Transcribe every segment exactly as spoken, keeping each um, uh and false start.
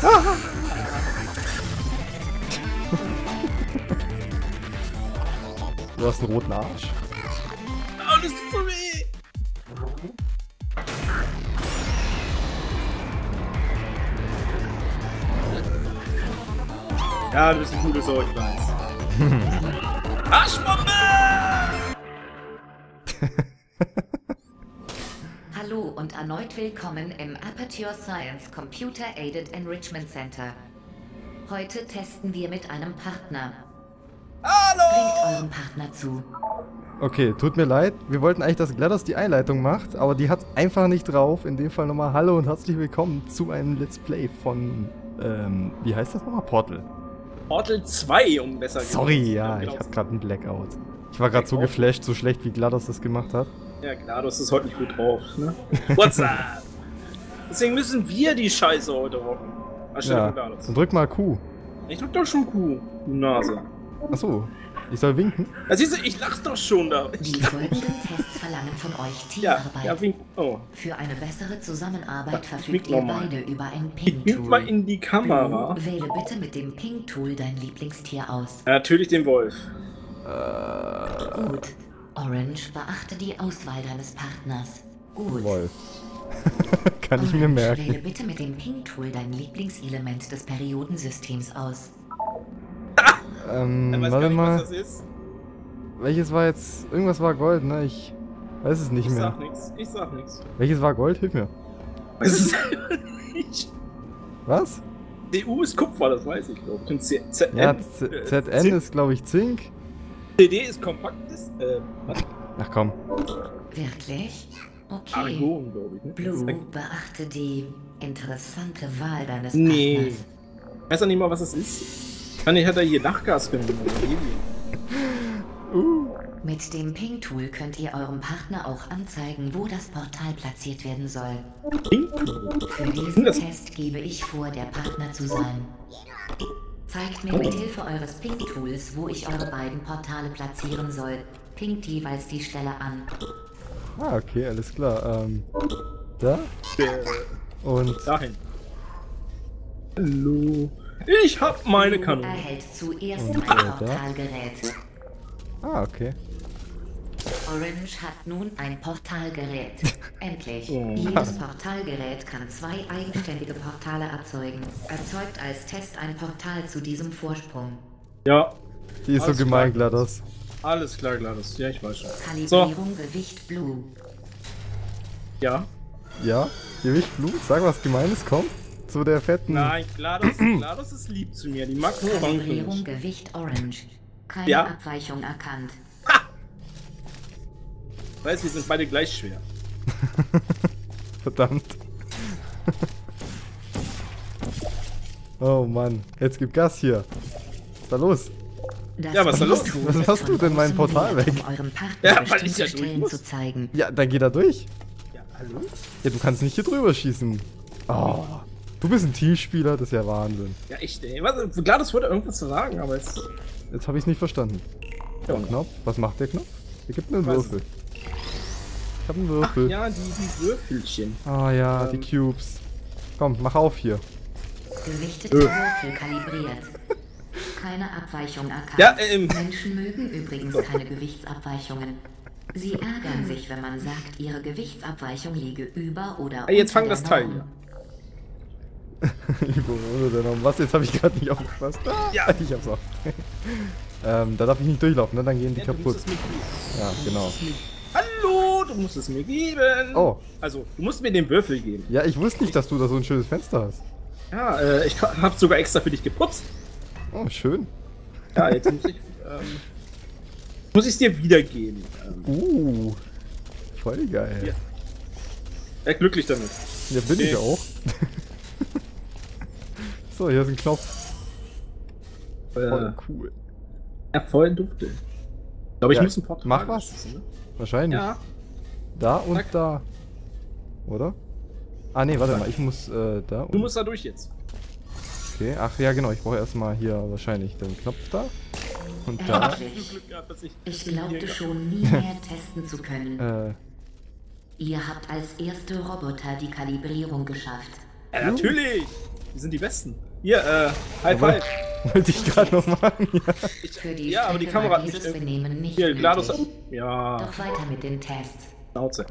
Ah. Du hast einen roten Arsch. Oh, das tut so weh! Ja, du bist ein cooles Ohr, ich weiß. Arschbombe! Hallo und erneut willkommen im Aperture Science Computer Aided Enrichment Center. Heute testen wir mit einem Partner. Hallo! Bringt eurem Partner zu. Okay, tut mir leid. Wir wollten eigentlich, dass GLaDOS die Einleitung macht, aber die hat einfach nicht drauf. In dem Fall nochmal Hallo und herzlich willkommen zu einem Let's Play von, ähm, wie heißt das nochmal? Portal. Portal zwei, um besser zu sein. Sorry, ja, ich hab grad einen Blackout. Ich war gerade so geflasht, so schlecht wie GLaDOS das gemacht hat. Ja, GLaDOS ist heute nicht gut drauf, ne? What's up? Deswegen müssen wir die Scheiße heute rocken. Anstelle von GLaDOS. Dann drück mal Q. Ich drück doch schon Q, du Nase. Achso, ich soll winken? Ja, siehst du, ich lach doch schon da. Die folgenden Tests verlangen von euch Teamarbeit. Ja, ja, winken. Oh. Für eine bessere Zusammenarbeit verfügt ihr beide über ein Ping-Tool. Ich wink mal in die Kamera. Blue, wähle bitte mit dem Ping-Tool dein Lieblingstier aus. Ja, natürlich den Wolf. Äh. Gut. Orange, beachte die Auswahl deines Partners. Gut. Wolf. Kann Orange, ich mir merken. Wähle bitte mit dem Ping-Tool dein Lieblingselement des Periodensystems aus. Ähm, er weiß warte gar nicht, mal. Was das ist. Welches war jetzt. Irgendwas war Gold, ne? Ich weiß es nicht ich mehr. Sag nix. Ich sag nichts. Welches war Gold? Hilf mir. Weiß es nicht. Was? D U ist Kupfer, das weiß ich, glaube ich. Z N. Ja, Z N ist, glaube ich, Zink. C D ist kompaktes. Äh, was? Ach komm. Wirklich? Okay. Argon, glaube ich. Ne? Blue, beachte die interessante Wahl deines Partners. Nee. Weiß doch nicht mal, was es ist. Ich hätte hier Lachgas genommen. uh. Mit dem Ping-Tool könnt ihr eurem Partner auch anzeigen, wo das Portal platziert werden soll. Für diesen das Test gebe ich vor, der Partner zu sein. Zeigt mir mit Hilfe eures Ping-Tools, wo ich eure beiden Portale platzieren soll. Pingt jeweils die Stelle an. Ah, okay, alles klar. Ähm, da? Und dahin. Hallo. Ich hab meine Kanone. Erhält zuerst ein Portalgerät. Ah, okay. Orange hat nun ein Portalgerät. Endlich. Oh. Jedes Portalgerät kann zwei eigenständige Portale erzeugen. Erzeugt als Test ein Portal zu diesem Vorsprung. Ja. Die ist alles so gemein, klar. GLaDOS. Alles klar, GLaDOS. Ja, ich weiß schon. Kalibrierung, so. Gewicht Blue. Ja. Ja? Gewicht Blue? Sag was Gemeines, komm. Zu der fetten. Nein, GLaDOS, GLaDOS ist lieb zu mir. Die mag nur Orange. Kalibrierung, Gewicht Orange. Keine ja? Abweichung erkannt. Ha! Weißt du, wir sind beide gleich schwer. Verdammt. Oh Mann. Jetzt gib Gas hier. Was ist da los? Das ja, was ist da los? Was hast du denn mein Portal weg? Um ja, weil ich ja durch muss. Zu zeigen. Ja, dann geh da durch. Ja, hallo? Ja, du kannst nicht hier drüber schießen. Oh. Du bist ein Teamspieler, das ist ja Wahnsinn. Ja, echt, ey. GLaDOS wollte irgendwas zu sagen, aber jetzt... Jetzt habe ich es nicht verstanden. Ja, und Knopf? Was macht der Knopf? Der gibt mir einen Würfel. Ich habe einen Würfel. Ach, ja, die, die Würfelchen. Ah ja, ähm. die Cubes. Komm, mach auf hier. Gewichtete Öl. Würfel kalibriert. Keine Abweichung erkannt. Ja, ähm. Menschen mögen übrigens keine Gewichtsabweichungen. Sie ärgern sich, wenn man sagt, ihre Gewichtsabweichung liege über oder unter. Jetzt fang das Teil hier. Was? Jetzt habe ich gerade nicht aufgepasst. Ah, ja, ich hab's auch. ähm, da darf ich nicht durchlaufen, ne? Dann gehen die ja, kaputt. Du musst es mir geben. Ja, du genau. Musst es mir... Hallo, du musst es mir geben. Oh. Also, du musst mir den Würfel geben. Ja, ich wusste nicht, dass du da so ein schönes Fenster hast. Ja, äh, ich hab sogar extra für dich geputzt. Oh, schön. Ja, jetzt muss ich. Ähm, muss ich es dir wiedergeben. Ähm, uh. Voll geil. Ja. Ja, glücklich damit. Ja, bin okay. Ich auch. So, hier ist ein Knopf. Voll äh, cool. Ja, voll dufte. Ich glaube, ich ja, muss ein Portal. Mach was. Schießen, ne? Wahrscheinlich. Ja. Da und Zack. Da. Oder? Ah, ne, warte Zack. mal. Ich muss äh, da. Du musst da durch jetzt. Okay, ach ja, genau. Ich brauche erstmal hier wahrscheinlich den Knopf da. Und da. Ich glaubte schon nie mehr testen zu können. äh, Ihr habt als erste Roboter die Kalibrierung geschafft. Ja, natürlich! Wir sind die Besten. Hier, äh, High Five. Wollte ich gerade noch machen. Ja. Für die ja, aber die Kamera hat nicht. Benehmen nicht hier, GLaDOS. Ja. Doch weiter mit den Tests. Schnauze.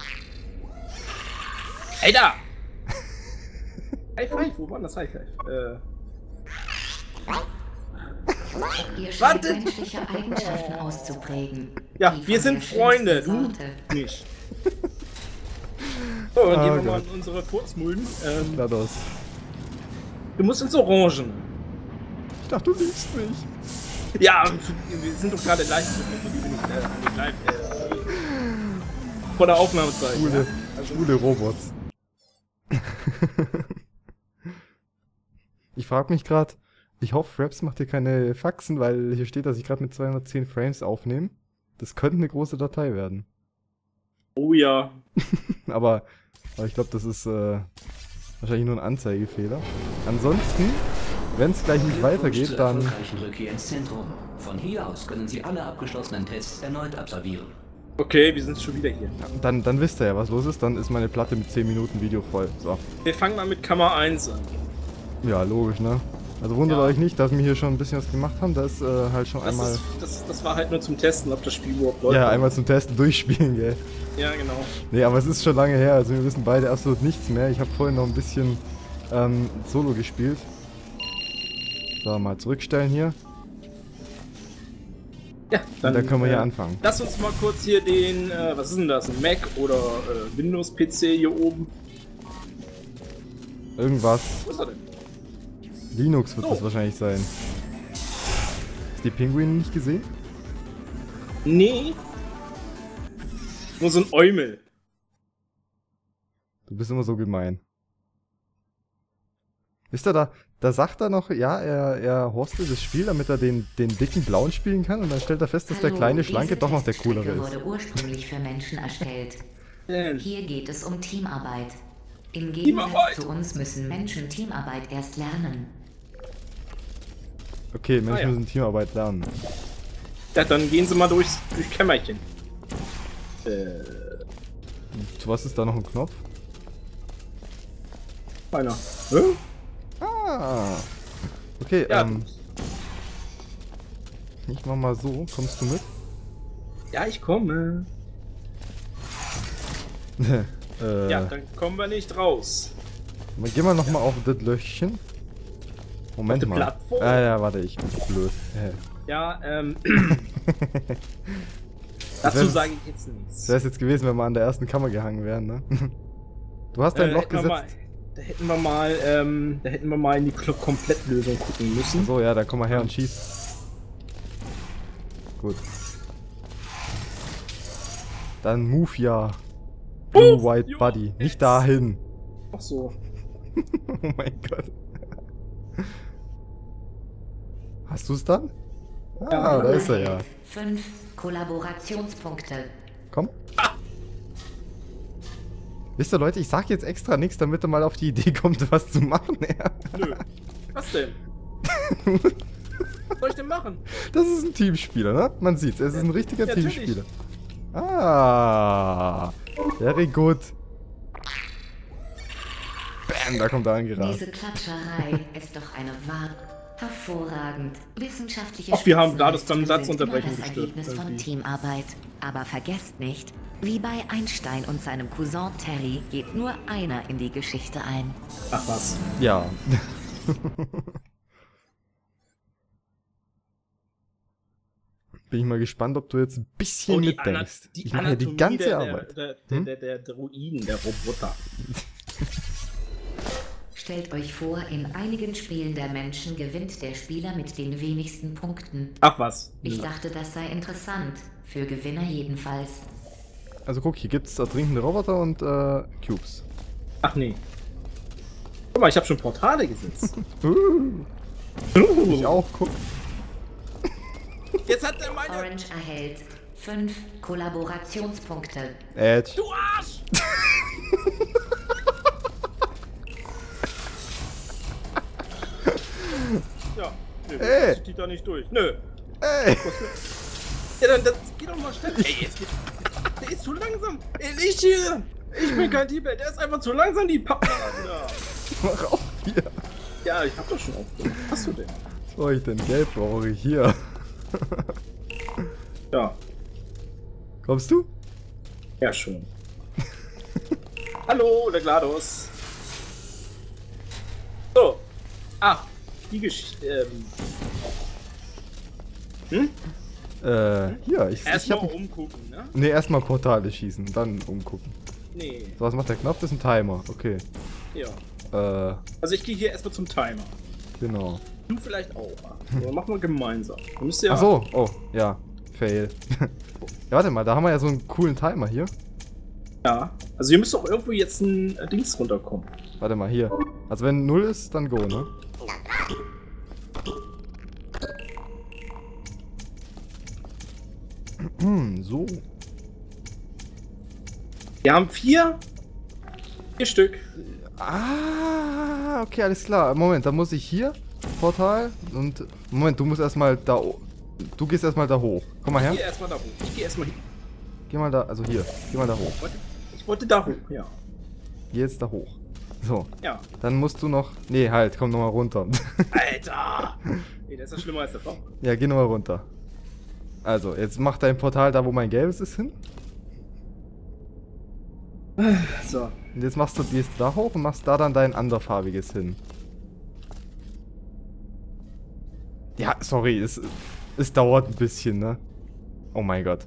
Ey, da! High Five, wo war das High Five? Äh. Ihr scheint menschliche Eigenschaften auszuprägen. Ja, wir sind Freunde, du nicht. So, dann oh gehen wir Gott. mal in unsere Furzmulden. Ähm, GLaDOS. Du musst ins Orangen. Ich dachte, du liebst mich. Ja, wir sind doch gerade live. Vor der Aufnahmezeit. Schwule, ja. also, schwule Robots. Ich frag mich gerade, ich hoffe, Fraps macht hier keine Faxen, weil hier steht, dass ich gerade mit zweihundertzehn Frames aufnehme. Das könnte eine große Datei werden. Oh ja. aber, aber ich glaube, das ist äh, wahrscheinlich nur ein Anzeigefehler. Ansonsten, wenn es gleich nicht weitergeht, dann... Rückkehr ins Zentrum. Von hier aus können Sie alle abgeschlossenen Tests erneut absolvieren. Okay, wir sind schon wieder hier. Ja, dann, dann wisst ihr ja, was los ist. Dann ist meine Platte mit zehn Minuten Video voll. So. Wir fangen mal mit Kammer eins an. Ja, logisch, ne? Also wundert ja. euch nicht, dass wir hier schon ein bisschen was gemacht haben. Das ist äh, halt schon das einmal... Ist, das, das war halt nur zum Testen, ob das Spiel überhaupt läuft. Ja, einmal zum Testen durchspielen, gell? Ja, genau. Nee, aber es ist schon lange her. Also wir wissen beide absolut nichts mehr. Ich habe vorhin noch ein bisschen ähm, Solo gespielt. So, mal zurückstellen hier. Ja, dann, dann können wir äh, hier anfangen. Lass uns mal kurz hier den... Äh, was ist denn das? Ein Mac oder äh, Windows-P C hier oben? Irgendwas. Wo ist er denn? Linux wird oh. das wahrscheinlich sein. Hast du die Pinguine nicht gesehen? Nee. Nur so ein Eumel. Du bist immer so gemein. Wisst ihr, da, da sagt er noch, ja, er, er hostet das Spiel, damit er den, den dicken Blauen spielen kann. Und dann stellt er fest, dass Hallo, der kleine Schlanke doch noch der coolere ist. Wurde ursprünglich für Menschen erstellt. Hier geht es um Teamarbeit. Im Gegensatz zu uns müssen Menschen Teamarbeit erst lernen. Okay, Menschen ah, ja. müssen Teamarbeit lernen. Ja, dann gehen sie mal durchs, durchs Kämmerchen. Äh. Zu was ist da noch ein Knopf? Einer. Hä? Ah. Okay, ja. ähm. Ich mach mal so. Kommst du mit? Ja, ich komme. Äh, ja, dann kommen wir nicht raus. Dann gehen wir nochmal ja. auf das Löchchen. Moment auf mal. Plattform? Ah ja, warte, ich bin blöd. Ja, ähm... Dazu sage ich jetzt nichts. Das wäre es jetzt gewesen, wenn wir an der ersten Kammer gehangen wären, ne? Du hast dein äh, Loch gesetzt. Mal, da hätten wir mal, ähm... Da hätten wir mal in die Komplettlösung gucken müssen. So, ja, dann komm mal her und schieß. Gut. Dann move ja. Blue White oh, Buddy. Nicht jetzt. Dahin. Ach so. Oh mein Gott. Hast du es dann? Ah, ja, da ist er ja. Fünf Kollaborationspunkte. Komm. Ah. Wisst ihr, Leute, ich sag jetzt extra nichts, damit ihr mal auf die Idee kommt, was zu machen. Nö. Was denn? Was soll ich denn machen? Das ist ein Teamspieler, ne? Man sieht's. Es ist ein richtiger ja, Teamspieler. Natürlich. Ah. Very gut. Bam, da kommt er angerannt. Diese Klatscherei ist doch eine wahre, hervorragend wissenschaftliche. Ach, wir haben da das beim Satzunterbrechen gestört. Ergebnis von Teamarbeit. Aber vergesst nicht, wie bei Einstein und seinem Cousin Terry geht nur einer in die Geschichte ein. Ach was? Ja. Bin ich mal gespannt, ob du jetzt ein bisschen oh, mitdenkst. Ich mache ja die ganze der, Arbeit. Der, der, hm? der, der, der Druiden, der Roboter. Stellt euch vor, in einigen Spielen der Menschen gewinnt der Spieler mit den wenigsten Punkten. Ach was. Ich ja. dachte, das sei interessant. Für Gewinner jedenfalls. Also guck, hier gibt es ertrinkende Roboter und äh, Cubes. Ach nee. Guck mal, ich habe schon Portale gesetzt. uh. Uh. Ich auch, guck. Jetzt hat er meine... Orange erhält fünf Kollaborationspunkte. Edge. Du Arsch! ja, nö, ey. Das zieht da nicht durch. Nö. Ey. Ja, dann das, geh doch mal schnell. Ey, jetzt geht... Der ist zu langsam. Ey, ich hier. Ich bin kein T-Bag, der ist einfach zu langsam, die Pappe. Mach auf hier. Ja, ich hab doch schon auf. Was hast du denn? Was brauche ich denn? Geld brauche ich hier. Ja. Kommst du? Ja, schon. Hallo, der GLaDOS. So. Ach, die Geschichte. Ähm. Hm? Äh, hm? Ja, ich. Erstmal umgucken, ne? Ne, erstmal Portale schießen, dann umgucken. Nee. So, was macht der Knopf? Das ist ein Timer, okay. Ja. Äh. Also, ich gehe hier erstmal zum Timer. Genau. Du vielleicht auch. So, machen wir gemeinsam. Ja. Ach so, oh, ja. Fail. Ja, warte mal, da haben wir ja so einen coolen Timer hier. Ja. Also, hier müsste auch irgendwo jetzt ein äh, Dings runterkommen. Warte mal, hier. Also, wenn null ist, dann go, ne? So. Wir haben vier. Vier Stück. Ah, okay, alles klar. Moment, dann muss ich hier. Portal. Und. Moment, du musst erstmal da. Du gehst erstmal da hoch. Komm mal her. Ich geh erstmal da hoch. Ich geh erstmal hin. Geh mal da. Also hier. Geh mal da hoch. Ich wollte, ich wollte da hoch, ja. Geh jetzt da hoch. So. Ja. Dann musst du noch. Nee, halt. Komm nochmal runter. Alter! Nee, das ist ja schlimmer als der Baum. Ja, geh nochmal runter. Also, jetzt mach dein Portal da, wo mein gelbes ist, hin. So. Und jetzt machst du dies da hoch und machst da dann dein anderfarbiges hin. Ja, sorry, es, es dauert ein bisschen, ne? Oh mein Gott.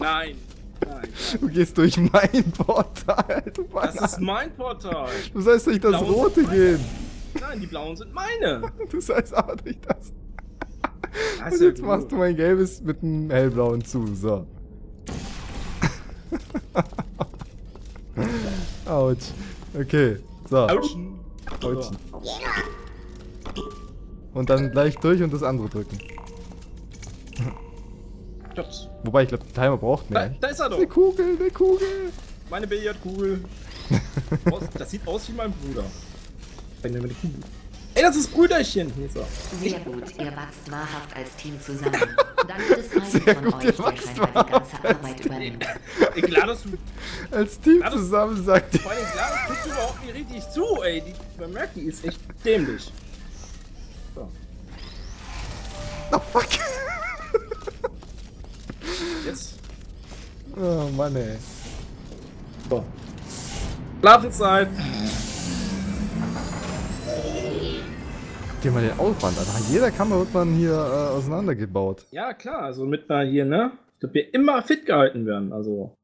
Nein. Nein, nein. Du gehst durch mein Portal. Du das ist mein Portal. Du sollst durch das rote gehen. Nein, die blauen sind meine. Du sollst aber durch das. Das und jetzt ja machst du mein gelbes mit einem hellblauen zu, so. Autsch. Okay, so. Autschen. Autschen. Und dann gleich durch und das andere drücken. Jobs. Wobei, ich glaube, der Timer braucht mehr. Da, da ist er doch. Eine Kugel, eine Kugel. Meine Billardkugel. Das sieht aus wie mein Bruder. Ey, das ist Brüderchen! Sehr gut, ihr wachst wahrhaft als Team zusammen. Dann wird es einen von euch, der scheinbar die ganze Arbeit übernimmt. Ey, GLaDOS, du... Als Team zusammen, sagt die... Vor allem, GLaDOS guckt überhaupt nicht richtig zu, ey. Man merkt, die ist echt dämlich. So. Oh, fuck! Jetzt? Oh, Mann, ey. So. Schlafenszeit! Geh mal den Aufwand an. Nach jeder Kammer wird man hier äh, auseinandergebaut. Ja, klar, also mit mal hier, ne? Dass wir immer fit gehalten werden, also.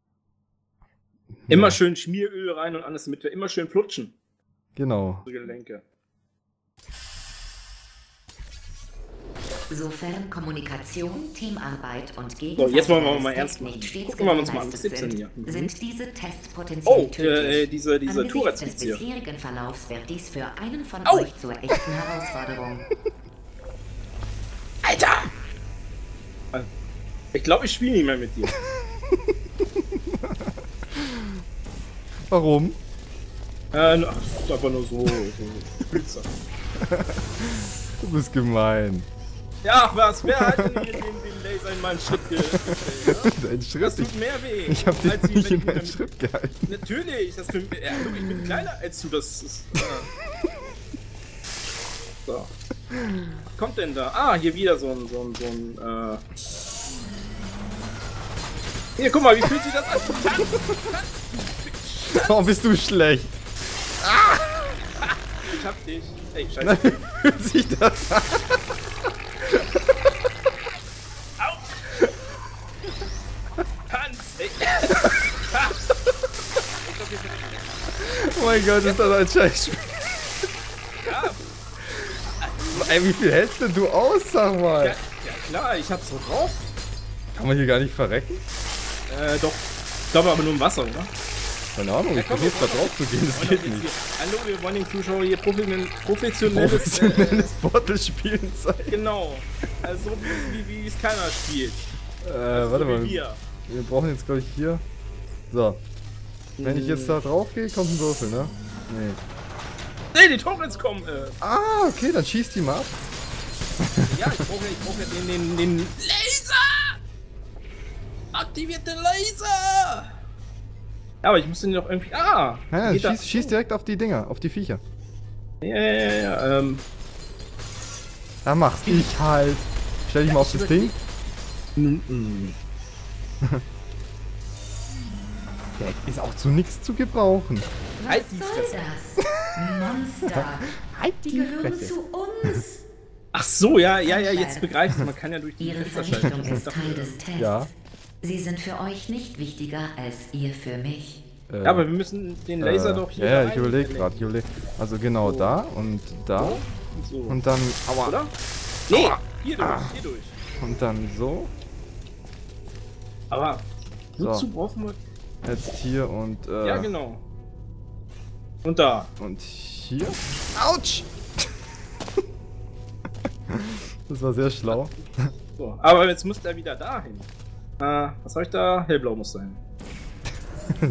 Ja. Immer schön Schmieröl rein und alles, damit wir immer schön flutschen. Genau. Die Gelenke. Sofern Kommunikation, Teamarbeit und Gegenwart. So, jetzt wollen wir mal ernst machen. Gucken wir uns mal an. siebzehn hier. Mhm. Sind diese Tests potenziell oh, äh, diese, diese Tourette des bisherigen Verlaufs wird dies für einen von oh. euch zur echten Herausforderung. Alter! Ich glaube, ich spiele nicht mehr mit dir. Warum? Äh, ach, das ist einfach nur so. so. Du bist gemein. Ja, was? Wer hat denn hier den, den Laser in meinen Schritt gehalten? Dein Schritt? Das tut mehr weh. Ich hab dich als nicht in meinen Schritt gehalten. Natürlich, das tut mir, ja, ich bin kleiner als du, das ist... Äh. So. Was kommt denn da? Ah, hier wieder so ein, so ein, so ein, äh... Hier, guck mal, wie fühlt sich das an? Warum oh, bist du schlecht? Ah! Ich hab dich. Ey, scheiße. Wie fühlt sich das an? Oh mein Gott, ist das ein Scheißspiel. Ja. Ey, wie viel hältst denn du aus, sag mal? Ja, ja klar, ich hab's so drauf. Kann man hier gar nicht verrecken? Äh, doch. Ich glaube aber nur im Wasser, oder? Keine Ahnung, ja, ich versuche da drauf zu gehen, das geht nicht. Hallo, wir wollen den Zuschauer hier professionelles, professionelles äh, Portal-Spielen zeigen. Genau. Also wie, wie, wie es keiner spielt. Äh, also warte so mal. Wir. wir brauchen jetzt, glaube ich, hier. So. Wenn ich jetzt da drauf gehe, kommt ein Würfel, ne? Nee. Nee, die Torrents kommen! Äh. Ah, okay, dann schießt die mal ab. Ja, ich brauche ja, ich brauch ja den, den, den Laser! Aktiviert den Laser! Ja, aber ich muss den doch irgendwie... Ah! Ja, ja, schieß, schieß direkt auf die Dinger, auf die Viecher. Ja, ja, ja, ja, ähm... Da mach's ich halt. Stell dich ja, mal auf das Ding. Mm -mm. Der ist auch zu nichts zu gebrauchen. Was halt die Fresse. Soll das? Monster. Halt die, die gehören Fresse. Zu uns. Ach so, ja, ja, ja, jetzt begreife ich es. Man kann ja durch die Fenster schalten. Ihre Vernichtung ist Teil des Tests. Ja. Sie sind für euch nicht wichtiger als ihr für mich. Äh, ja, aber wir müssen den Laser äh, doch hier. Ja, ja, ich überlege gerade. Überleg. Also genau so. Da und da. So. Und, so. Und dann. Aua. Oder? Nee, Aua. Hier durch, ah. Hier durch. Und dann so. Aber wozu so. Brauchen wir. Jetzt hier und äh. Ja, genau. Und da. Und hier. Autsch! Das war sehr schlau. So, aber jetzt muss er wieder dahin. Äh, was soll ich da? Hellblau muss sein.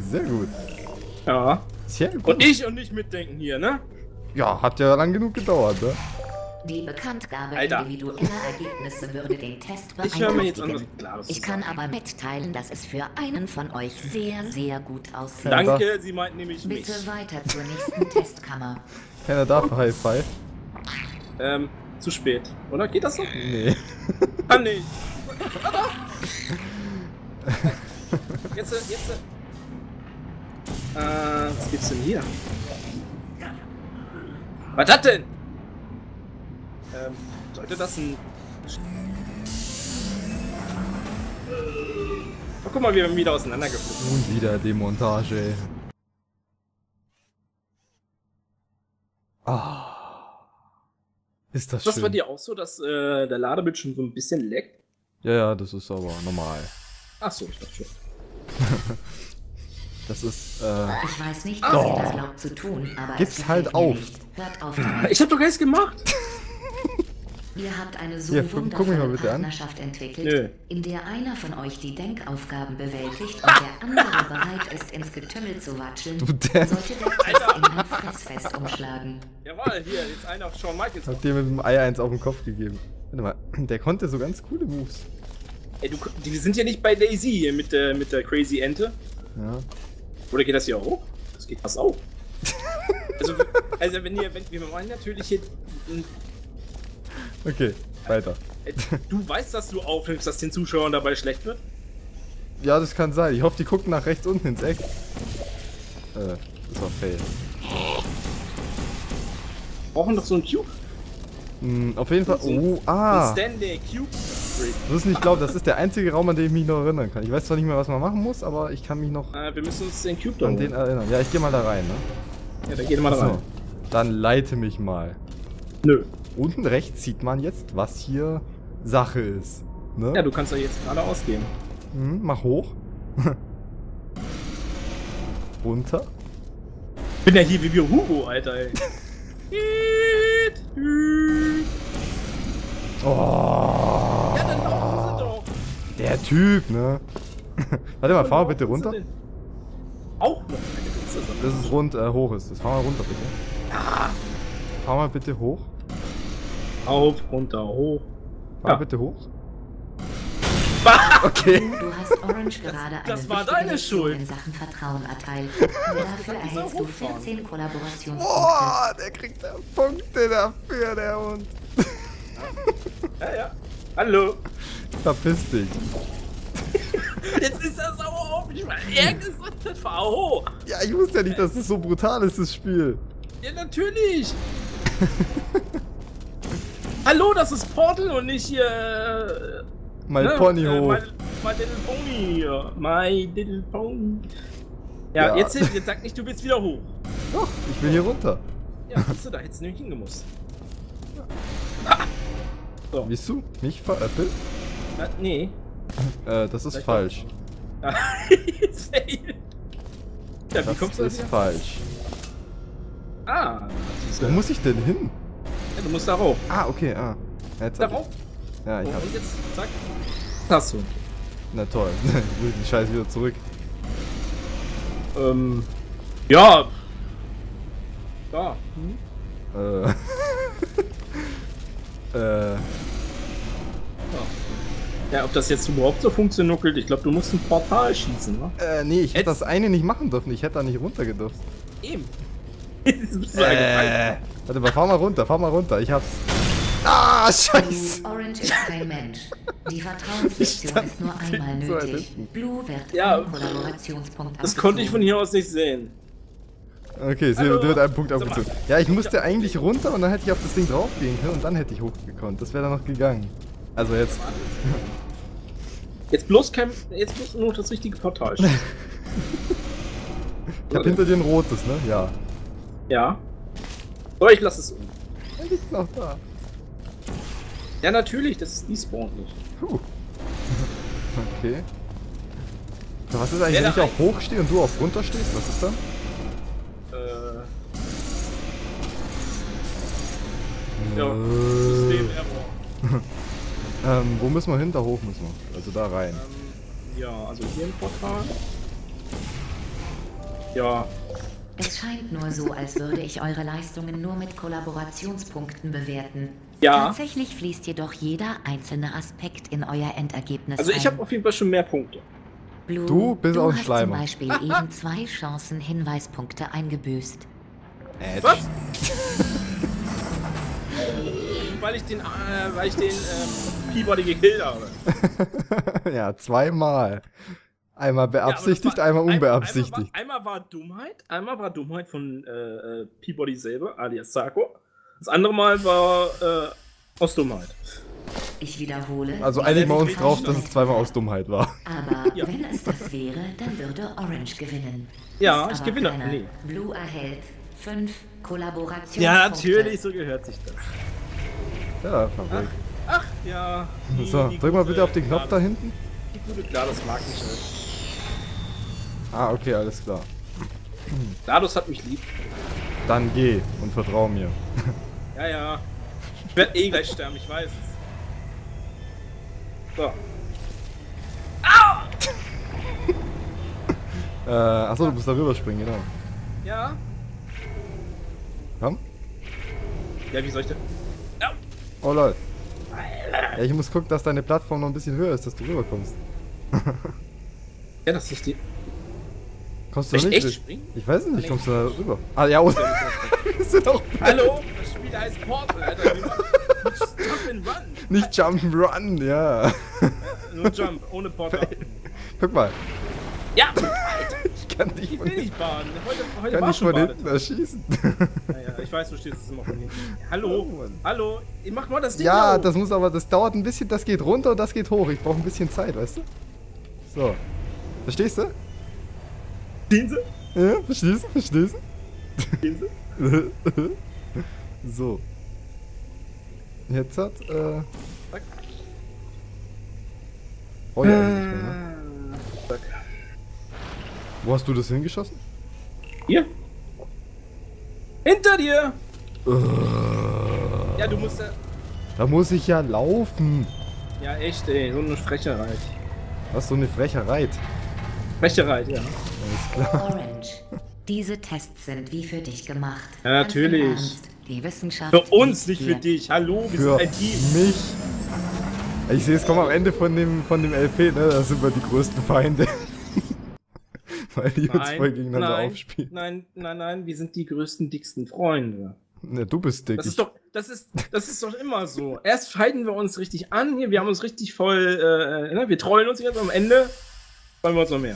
Sehr gut. Ja. Sehr gut. Und ich und nicht mitdenken hier, ne? Ja, hat ja lang genug gedauert, ne? Die Bekanntgabe Alter. Individueller Ergebnisse würde den Test beeinträchtigen. Ich, ich kann aber mitteilen, dass es für einen von euch sehr, sehr gut aussieht. Danke, Sie meinten nämlich mich. Bitte weiter zur nächsten Testkammer. Keiner darf High Five. Ähm, zu spät. Oder geht das noch? Nee. Ah, nee. Jetzt, jetzt. Äh, was gibt's denn hier? Was hat denn? Ähm, sollte das ein... Oh, guck mal, wir haben wieder auseinandergeflogen. Und wieder Demontage. Ah. Ist das schön. Das war dir auch so, dass äh, der Ladebildschirm so ein bisschen leckt? Ja, ja, das ist aber normal. Ach so, ich dachte schon. Das ist, äh... Ich weiß nicht, was oh. ihr das glaubt zu tun, aber... Gib's es halt auf. Hört auf damit. Ich hab doch gar nichts gemacht! Ihr habt eine so ja, wundervolle Partnerschaft entwickelt, Nö. in der einer von euch die Denkaufgaben bewältigt und der andere bereit ist, ins Getümmel zu watscheln, sollte der Test in ein Fressfest umschlagen. Jawohl, hier, jetzt einer auf Shawn Michaels. Hat dir mit dem Eier eins auf den Kopf gegeben. Warte mal, der konnte so ganz coole Moves. Ey, du, die sind ja nicht bei Daisy hier mit der, mit der Crazy Ente. Ja. Oder geht das hier auch hoch? Das geht fast auch. also, also, wenn ihr, wenn, wir wollen natürlich hier... Okay, weiter. Du weißt, dass du aufnimmst, dass den Zuschauern dabei schlecht wird? Ja, das kann sein. Ich hoffe, die gucken nach rechts unten ins Eck. Äh, das war fail. Brauchen doch so einen Cube? Mm, auf jeden Fall. So oh, ah! Standing Cube. Du wirst nicht glauben, das ist der einzige Raum, an den ich mich noch erinnern kann. Ich weiß zwar nicht mehr, was man machen muss, aber ich kann mich noch. Äh, wir müssen uns den Cube da an den erinnern. Ja, ich geh mal da rein, ne? Ja, dann geh mal da rein. Dann leite mich mal. Nö. Unten rechts sieht man jetzt, was hier Sache ist. Ne? Ja, du kannst ja jetzt geradeaus gehen. Mhm, mach hoch. Runter. Ich bin ja hier wie wir Hugo, Alter, ey. Oh. Ja, dann laufen sie doch. Der Typ, ne? Warte mal, fahr bitte runter. Auch noch eine Pizza, das ist rund, äh, hoch ist das. Fahr mal runter, bitte. Ah. Fahr mal bitte hoch. Auf, runter, hoch. Fahr ja. bitte hoch. Bah! Okay. Du hast Orange gerade das, das war deine Schuld. In Sachen Vertrauen erteilt. Dafür erhältst du vierzehn Kollaborationspunkte. Boah, der kriegt da Punkte dafür, der Hund. Ja, ja. Hallo. Verpiss dich. Jetzt ist er sauer auf mich, weil er gesagt hat, fahr hoch. Ja, ich wusste ja nicht, dass es so brutal ist, das Spiel. Ja, natürlich. Hallo, das ist Portal und nicht hier. Äh, mein ne? Ponyhof. Äh, my, my little pony hier. My little pony. Ja, ja. Jetzt, jetzt sag nicht, du willst wieder hoch. Doch, ich will hier runter. Ja, bist du da, hättest du nämlich hingemusst. Ja. Ah. So. Bist du mich veräppelt? Na, nee. Äh, das ist Vielleicht falsch. Ja, ja, wie kommst du das ist wieder? Falsch. Ah. Wo ja. muss ich denn hin? Ja, du musst darauf. Ah, okay, ah. Ja, jetzt darauf? Ich. Ja, ich oh, hab. Und jetzt, zack. Hast du. Na toll. Ich will den Scheiß wieder zurück. Ähm. Ja. Da. Hm? Äh. äh. Ja. Ja, ob das jetzt überhaupt so funktioniert, ich glaube, du musst ein Portal schießen, ne? Äh, nee, ich hätte das eine nicht machen dürfen, ich hätte da nicht runter gedürft. Eben. äh. Warte mal, fahr mal runter, fahr mal runter, ich hab's. Ah, scheiße! Orange ist kein Mensch. Die Vertrauensmission ist nur einmal nötig. Blue wird ja ein Kollaborationspunkt. Das konnte ich von hier aus nicht sehen. Okay, sie wird einen Punkt abgezogen. Ja, ich musste eigentlich runter und dann hätte ich auf das Ding draufgehen können und dann hätte ich hochgekonnt. Das wäre dann noch gegangen. Also jetzt. Jetzt bloß kein. Jetzt bloß nur das richtige Portal. Ich hab hinter dir ein rotes, ne? Ja. Ja. Aber ich lasse es um. Er liegt noch da. Ja, natürlich, das ist despawnt nicht. Puh. Okay. So, was ist eigentlich, wenn ich auf hoch stehe und du auf runter stehst? Was ist dann? Äh. Ja, System-Error. ähm, wo müssen wir hin? Da hoch müssen wir. Also da rein. Ähm, ja, also hier im Portal. Ja. Es scheint nur so, als würde ich eure Leistungen nur mit Kollaborationspunkten bewerten. Ja. Tatsächlich fließt jedoch jeder einzelne Aspekt in euer Endergebnis. Also ich habe auf jeden Fall schon mehr Punkte. Blue, du bist auch ein Schleimer. Du hast zum Beispiel eben zwei Chancen Hinweispunkte eingebüßt. Äh, was? Weil ich den, äh, weil ich den ähm, Peabody gekillt habe. Ja, zweimal. Einmal beabsichtigt, ja, war, einmal unbeabsichtigt. Einmal war, einmal war Dummheit, einmal war Dummheit von äh, Peabody selber, alias Sarko. Das andere Mal war äh, aus Dummheit. Ich wiederhole. Also einigen wir uns drauf, dass es zweimal aus Dummheit war. Aber ja, wenn es das wäre, dann würde Orange gewinnen. Ja, ist ich gewinne. Nee. Blue erhält fünf Kollaborationspunkte. Ja, natürlich, so gehört sich das. Ja, verrückt. Ach, ach ja. Die, so, die drück mal bitte auf den Knopf da hinten. Die gute GLaDOS mag mich halt. Ah, okay, alles klar. GLaDOS hat mich lieb. Dann geh und vertrau mir. Ja, ja. Ich werde eh gleich sterben, ich weiß es. So. Au! äh, achso, du musst da rüberspringen, genau. Ja. Komm. Ja, wie soll ich denn? Au. Oh lol. Ja, ich muss gucken, dass deine Plattform noch ein bisschen höher ist, dass du rüberkommst. Ja, das ist die. Kommst du echt, nicht? Echt springen? Ich weiß nicht, kommst du da rüber? Ah, ja, oder? Hallo, das Spiel heißt Portal, Alter. Jump and Run. Nicht Jump and Run, ja. Nur Jump, ohne Portal. Guck mal. Ja, Alter. Ich kann dich ich will nicht baden. Heute, heute kann war ich schon von hinten erschießen. Naja, ich weiß, du stehst jetzt immer von hinten. Hallo, oh, hallo, ich mach mal das Ding. Ja, da das muss aber, das dauert ein bisschen, das geht runter und das geht hoch. Ich brauche ein bisschen Zeit, weißt du? So. Verstehst du? Verstehen Sie? Ja, verstehst du? Verstehst du? Verstehen Sie? So. Jetzt hat, äh... Zack. Oh ja, äh, nicht mehr, ne? Zack. Wo hast du das hingeschossen? Hier. Hinter dir! Uh. Ja, du musst ja... Da muss ich ja laufen. Ja, echt ey, so eine Frecherei. Was, so eine Frecherei? Frecherei, ja. Alles klar. Orange, diese Tests sind wie für dich gemacht. Ja, natürlich. Ernst, die Wissenschaft für uns, nicht für dich. Hallo, wir für sind ein Team. Mich. Ich sehe, es kommt am Ende von dem, von dem L P, ne? Da sind wir die größten Feinde. Weil die nein, uns voll gegeneinander nein, aufspielen. Nein, nein, nein, wir sind die größten, dicksten Freunde. Ne, du bist dick. Das ist doch, das ist, das ist doch immer so. Erst scheiden wir uns richtig an, hier, wir haben uns richtig voll, äh, ne? Wir trollen uns jetzt am Ende. Wollen wir uns noch mehr.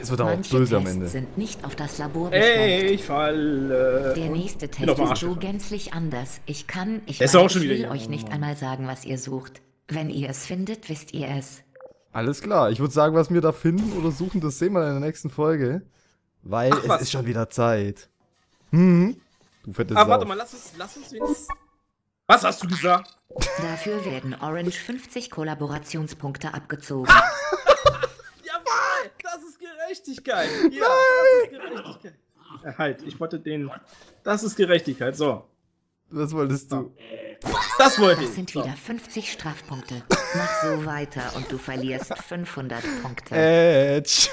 Es wird auch böse am Ende. Sind nicht auf das Labor ey, ich falle. Der nächste Test ist so gänzlich anders. Ich kann, ich, weiß, ich will euch nicht einmal sagen, was ihr sucht. Wenn ihr es findet, wisst ihr es. Alles klar. Ich würde sagen, was wir da finden oder suchen, das sehen wir in der nächsten Folge. Weil ach, es was? Ist schon wieder Zeit. Hm. Du fette Sau. Ah, warte mal, lass uns, lass uns wenigstens... Was hast du gesagt? Dafür werden Orange fünfzig Kollaborationspunkte abgezogen. Das ist Gerechtigkeit! Ja, das ist Gerechtigkeit! Äh, halt, ich wollte den... Das ist Gerechtigkeit, so. Das wolltest du. Das wollte ich. Das sind wieder fünfzig Strafpunkte. Mach so weiter und du verlierst fünfhundert Punkte. Ätsch.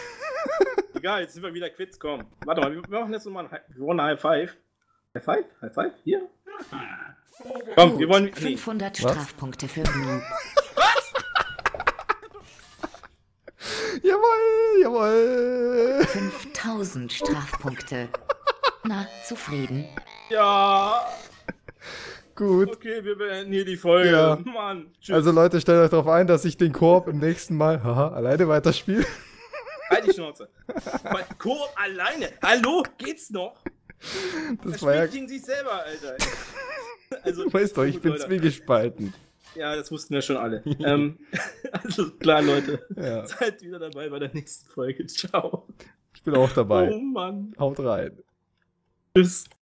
Egal, jetzt sind wir wieder quitt, komm. Warte mal, wir machen jetzt nochmal ein High Five. High Five? High Five? Hier? Komm, gut, wir wollen... fünfhundert nee. Strafpunkte für Blue. Was? Jawohl, jawohl. fünftausend Strafpunkte. Na, zufrieden? Ja. Gut. Okay, wir beenden hier die Folge. Ja. Mann, tschüss. Also Leute, stellt euch darauf ein, dass ich den Koop im nächsten Mal haha, alleine weiterspiele. Halt die Schnauze. Koop alleine? Hallo? Geht's noch? Das, das war ja... gegen sich selber, Alter. Also, weißt du, ich bin Leute. Zwiegespalten. Ja, das wussten ja schon alle. ähm, also klar, Leute. Ja. Seid wieder dabei bei der nächsten Folge. Ciao. Ich bin auch dabei. Oh Mann. Haut rein. Tschüss.